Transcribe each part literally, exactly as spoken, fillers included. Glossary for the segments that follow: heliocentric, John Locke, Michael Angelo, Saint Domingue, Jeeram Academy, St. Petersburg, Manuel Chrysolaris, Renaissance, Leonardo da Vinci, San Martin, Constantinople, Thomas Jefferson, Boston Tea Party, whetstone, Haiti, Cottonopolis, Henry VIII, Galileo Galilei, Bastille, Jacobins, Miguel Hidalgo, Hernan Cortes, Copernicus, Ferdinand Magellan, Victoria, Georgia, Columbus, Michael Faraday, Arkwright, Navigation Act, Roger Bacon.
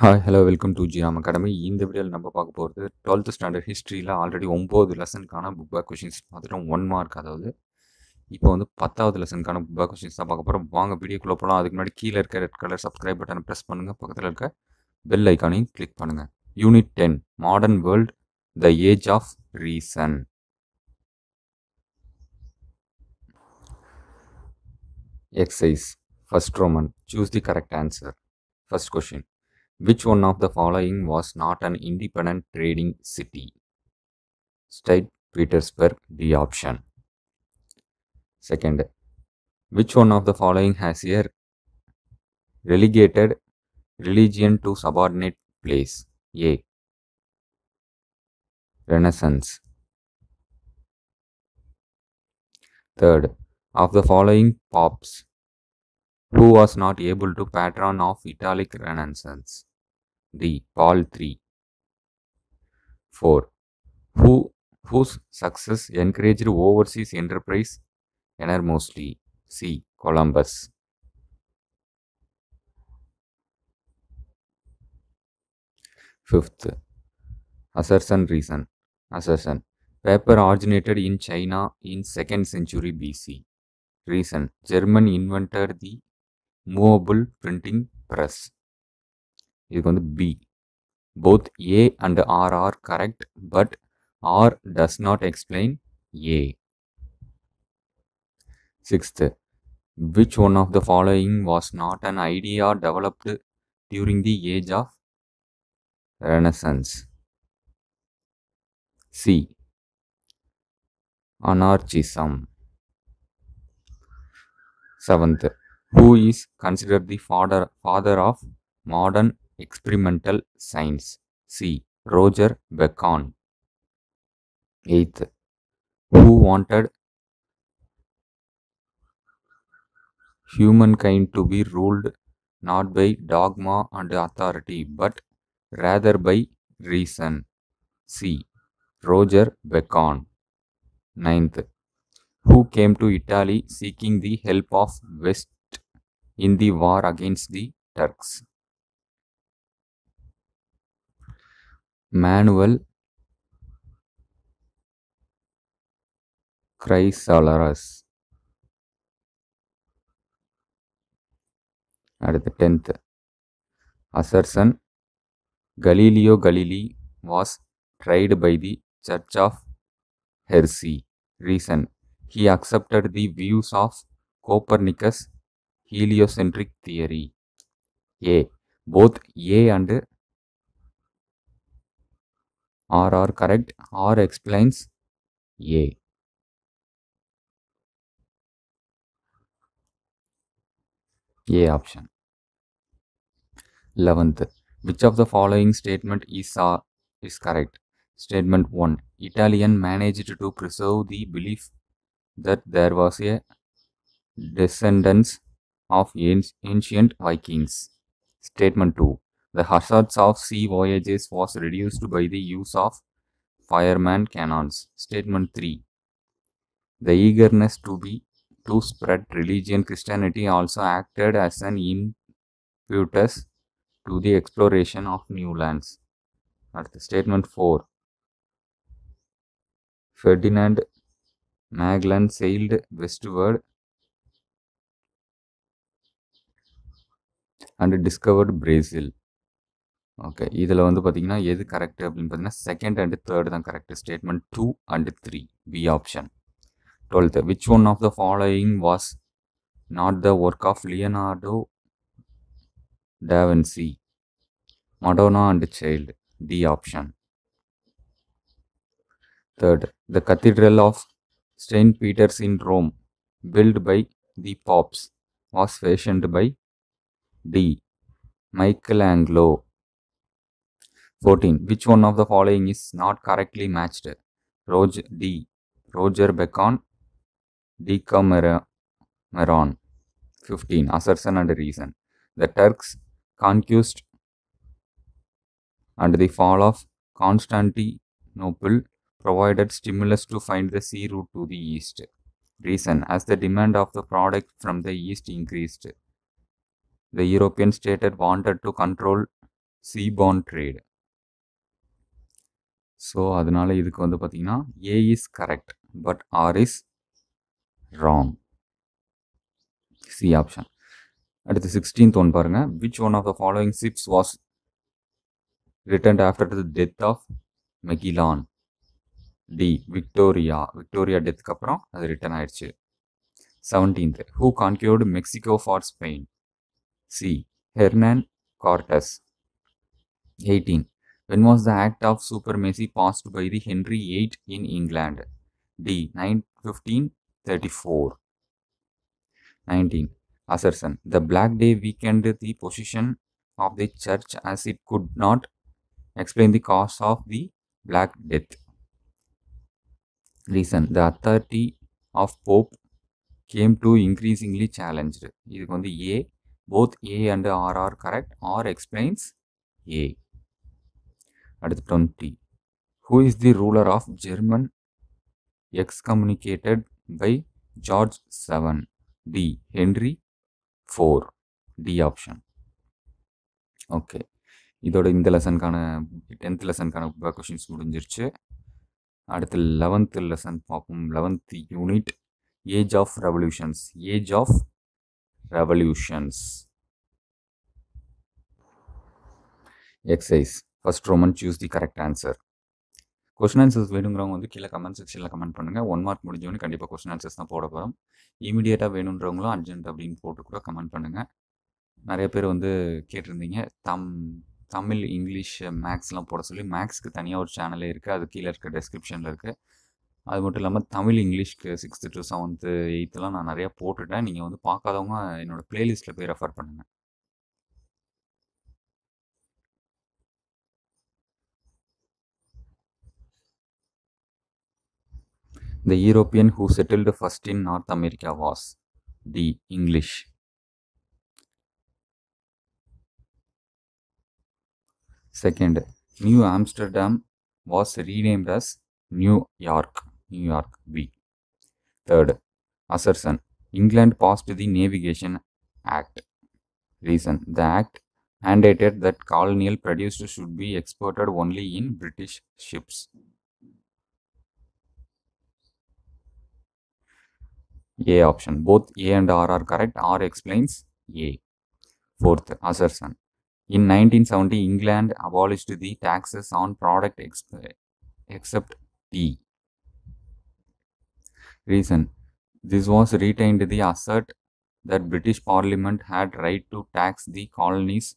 Hi, hello, welcome to Jeeram Academy. In this video, we will talk about the twelfth standard history. Already nine lesson book back questions one mark. Now, we will talk about the tenth lesson book back questions. If you want to video, click the red color subscribe button and press the bell icon. Click Unit ten, Modern World, The Age of Reason. Exercise. First Roman. Choose the correct answer. First question. Which one of the following was not an independent trading city? Saint Petersburg, the option. Second, which one of the following has here relegated religion to subordinate place? A. Renaissance. Third, of the following pops, who was not able to patron of Italic Renaissance? D. Paul the third. four. Who, whose success encouraged overseas enterprise enormously? C. Columbus. fifth. Assertion reason. Assertion. Paper originated in China in second century B C. Reason. German invented the movable printing press. This is B. Both A and R are correct, but R does not explain A. sixth. Which one of the following was not an idea developed during the age of Renaissance? C. Anarchism. seventh. Who is considered the father, father of modern experimental science? C. Roger Bacon. eighth. Who wanted humankind to be ruled not by dogma and authority, but rather by reason? C. Roger Bacon. ninth. Who came to Italy seeking the help of West in the war against the Turks? Manuel Chrysolaris. At the tenth. Assertion. Galileo Galilei was tried by the Church of Heresy. Reason. He accepted the views of Copernicus' heliocentric theory. A. Both A and R are correct. R explains A. A option. eleventh. Which of the following statement is, uh, is correct? Statement one. Italian managed to preserve the belief that there was a descendants of ancient Vikings. Statement two. The hazards of sea voyages was reduced by the use of fireman cannons. Statement three. The eagerness to be to spread religion Christianity also acted as an impetus to the exploration of new lands. At the statement four. Ferdinand Magellan sailed westward and discovered Brazil. Okay, idhula vandu pathina edhu correct appdin pathina second and third than correct. Statement two and three, B option. twelfth. Which one of the following was not the work of Leonardo da Vinci? Madonna and Child, D option. third. The Cathedral of Saint Peter's in Rome, built by the Popes, was fashioned by D. Michael Angelo. fourteen. Which one of the following is not correctly matched? Roger D. Roger Bacon, D. Cameron. fifteen. Assertion and reason. The Turks conquest and the fall of Constantinople provided stimulus to find the sea route to the east. Reason. As the demand of the product from the east increased, the European states wanted to control seaborne trade. So அதனால இதுக்கு வந்து பாத்தீங்கன்னா A is correct but R is wrong. C option. அடுத்து sixteenth one பாருங்க. Which one of the following ships was returned after the death of Magellan? D. Victoria. Victoria death க்கு அப்புறம் அது return ஆயிடுச்சு. seventeenth. Who conquered Mexico for Spain? C. Hernan Cortes. eighteen. When was the Act of Supremacy passed by the Henry the eighth in England? D. fifteen thirty-four. nineteen. Assertion. The Black Day weakened the position of the Church as it could not explain the cause of the Black Death. Reason. The authority of Pope came to increasingly challenged. This is A. Both A and R are correct. R explains A. At twenty. Who is the ruler of German excommunicated by George the seventh? D. Henry the fourth. D option. Okay. இதோட இந்த lesson கான tenth lesson கான questions முடிஞ்சிருச்சு. அடுத்து eleventh lesson பார்ப்போம். eleventh unit Age of Revolutions. Age of Revolutions. Exercise. First Roman, choose the correct answer. Question answers வேணும்ங்கறவங்க வந்து கீழ கமெண்ட் செக்ஷன்ல கமெண்ட் பண்ணுங்க. one மார்க் முடிஞ்சவங்க கண்டிப்பா question answers தான் போட போறோம். இமிடியேட்டா வேணும்ன்றவங்களும் அர்ஜென்ட் அப்படினு போட்டு கூட கமெண்ட் பண்ணுங்க. நிறைய பேர் வந்து கேட்டிருந்தீங்க தம் தமிழ் இங்கிலீஷ் மேக்ஸ்லாம் போட சொல்லி மேக்ஸ்க்கு தனியா ஒரு சேனலே இருக்கு. அது கீழ இருக்க descriptionல இருக்கு. அது மட்டும் இல்லாம Tamil இங்கிலீஷ்க்கு sixth to seventh eighth எல்லாம் நான் நிறைய போட்டுட்டேன். நீங்க வந்து பார்க்காதவங்க என்னோட playlistல போய் ரெஃபர் பண்ணுங்க. The European who settled first in North America was the English. Second, New Amsterdam was renamed as New York. New York B. Third, assertion England passed the Navigation Act. Reason, the act mandated that colonial produce should be exported only in British ships. A option. Both A and R are correct. R explains A. Fourth, assertion. In nineteen seventy, England abolished the taxes on product except tea. Reason. This was retained the assert that British Parliament had right to tax the colonies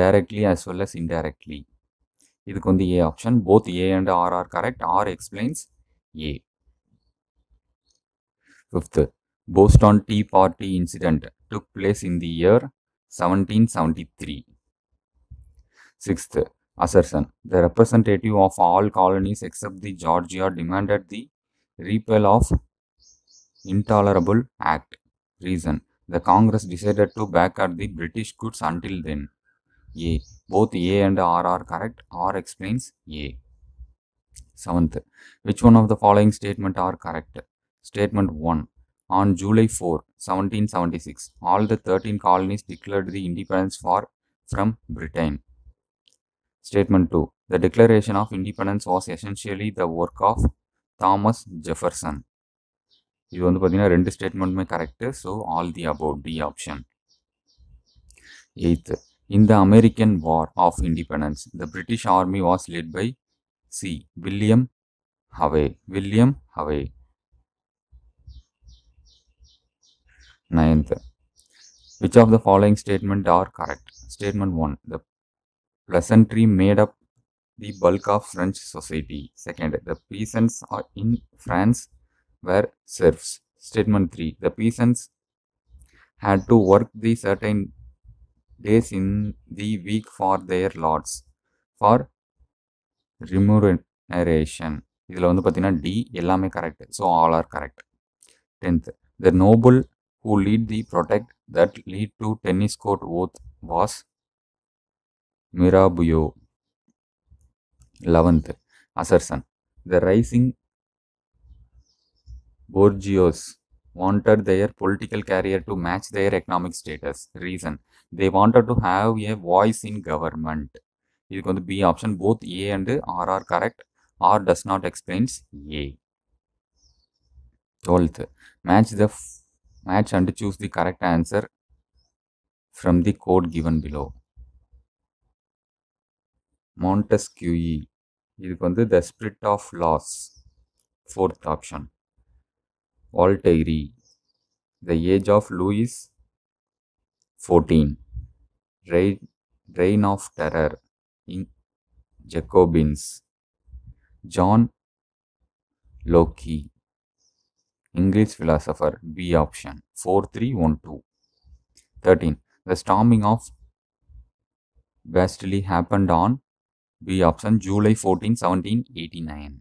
directly as well as indirectly. This is the A option. Both A and R are correct. R explains A. Fifth, Boston Tea Party incident took place in the year seventeen seventy-three. Sixth, assertion. The representative of all colonies except the Georgia demanded the repeal of Intolerable Act. Reason. The Congress decided to boycott the British goods until then. A. Both A and R are correct. R explains A. Seventh, which one of the following statements are correct? Statement one. On July fourth seventeen seventy-six, all the thirteen colonies declared the independence for, from Britain. Statement two. The Declaration of Independence was essentially the work of Thomas Jefferson. This is the statement correct, so all the above D option. eighth. In the American War of Independence, the British Army was led by C. William Howe. William Howe. ninth. Which of the following statements are correct? Statement one. The peasantry made up the bulk of French society. Second. The peasants in France were serfs. Statement three. The peasants had to work the certain days in the week for their lords for remuneration. This is D. Ellame correct. So all are correct. tenth. The noble who lead the protest that lead to tennis court oath was Mirabeau. eleventh. Assertion. The rising bourgeois wanted their political career to match their economic status. Reason, they wanted to have a voice in government. This is going to be option. Both A and R are correct. R does not explains A. twelfth, match the match and choose the correct answer from the code given below. Montesquieu, this is the Spirit of Laws, fourth option. Voltaire, the age of Louis the fourteenth, reign, reign of terror in Jacobins. John Locke, English philosopher, B option, four three one two. thirteen. The storming of Bastille happened on, B option, July fourteenth, seventeen eighty-nine.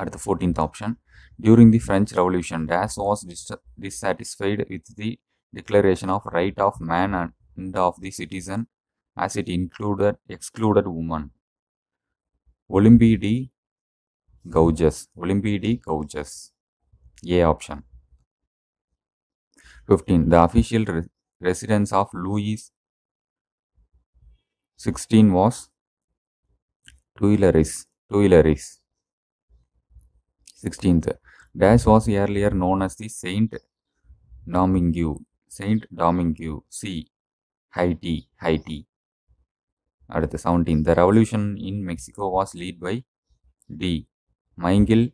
At the fourteenth option, during the French Revolution, Dash was dis dissatisfied with the declaration of right of man and of the citizen as it included excluded women. Olympe de Gouges, Olympe de Gouges, A option. fifteen. The official re residence of Louis the sixteenth was Tuileries, Tuileries. sixteenth. Dash was earlier known as the Saint Domingue, Saint Domingue, C, Haiti, Haiti. At the seventeenth, the revolution in Mexico was led by D, Miguel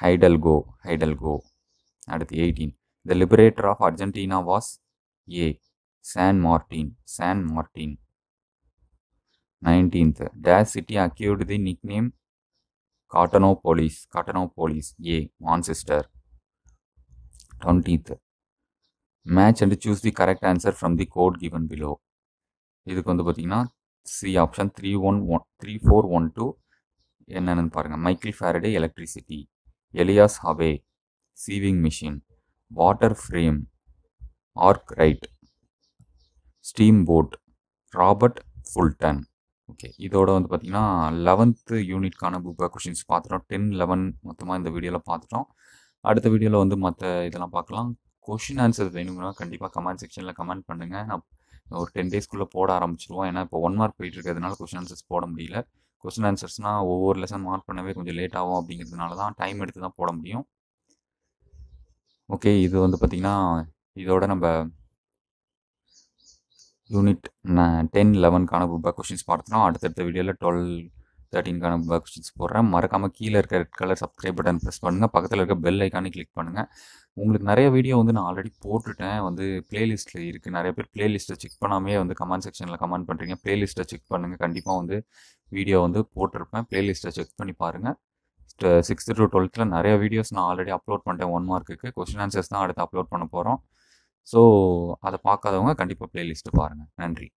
Hidalgo, Hidalgo. At the eighteenth, the liberator of Argentina was A, San Martin, San Martin. nineteenth, Dash city acquired the nickname Cottonopolis, Cottonopolis, A, Manchester. twentieth, match and choose the correct answer from the code given below. This is C option, three one one three four one two. Michael Faraday, electricity. Elias Howe, sieving machine. Water frame, Arkwright. Steamboat, Robert Fulton. Okay, this is eleventh unit questions. ten eleven in the video. In the video, the question answers comment section. Comment ten days kulla poda aarambichiruvom ena ipo one mark page irukadunala question answers poda mudiyala question answers na over lesson mark pannave konjam late aagum abingiradunala dhaan time eduthu dhaan poda mudiyum okay idu vandu pathina idoda namba unit ten eleven kana book questions paarthrom adutha video la twelve thirteen kana book questions podren marakama keela irukka red color subscribe button press pannunga pakkathula irukka bell icon ni click pannunga. உங்களுக்கு நிறைய video வந்து நான் already போட்டுட்டேன் வந்து பிளேலிஸ்ட்டில் இருக்குது. நிறைய பேர் பிளேலிஸ்ட்டை செக் பண்ணாமே வந்து கமெண்ட் செக்ஷனில் கமெண்ட் பண்ணுறீங்க. பிளேலிஸ்ட்டை செக் பண்ணுங்கள், கண்டிப்பாக வந்து வீடியோ வந்து போட்டிருப்பேன். பிளேலிஸ்ட்டை செக் பண்ணி பாருங்கள். சிக்ஸ்த்து டு டுவெல்த்தில் நிறைய வீடியோஸ் நான் ஆல்ரெடி அப்லோட் பண்ணிட்டேன். ஒன் மார்க்குக்கு கொஸ்டின் ஆன்சர்ஸ் தான் அடுத்து அப்லோட் பண்ண போகிறோம். ஸோ அதை பார்க்காதவங்க கண்டிப்பாக பிளேலிஸ்ட்டு பாருங்கள். நன்றி.